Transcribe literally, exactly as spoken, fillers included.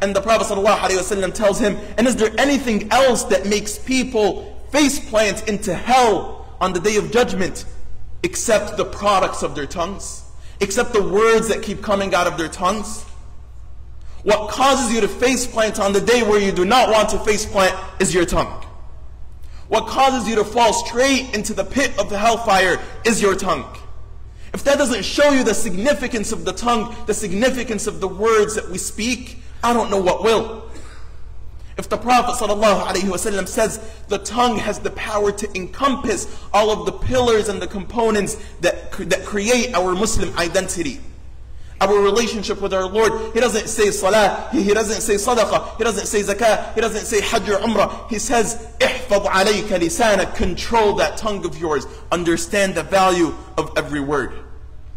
And the Prophet ﷺ tells him, and is there anything else that makes people faceplant into hell on the Day of Judgment except the products of their tongues? Except the words that keep coming out of their tongues? What causes you to faceplant on the day where you do not want to faceplant is your tongue. What causes you to fall straight into the pit of the hellfire is your tongue. If that doesn't show you the significance of the tongue, the significance of the words that we speak, I don't know what will. If the Prophet ﷺ says the tongue has the power to encompass all of the pillars and the components that, that create our Muslim identity, our relationship with our Lord, he doesn't say salah, he, he doesn't say sadaqah, he doesn't say zakah, he doesn't say hajj or umrah. He says, ihfad alayka lisana, control that tongue of yours, understand the value of every word.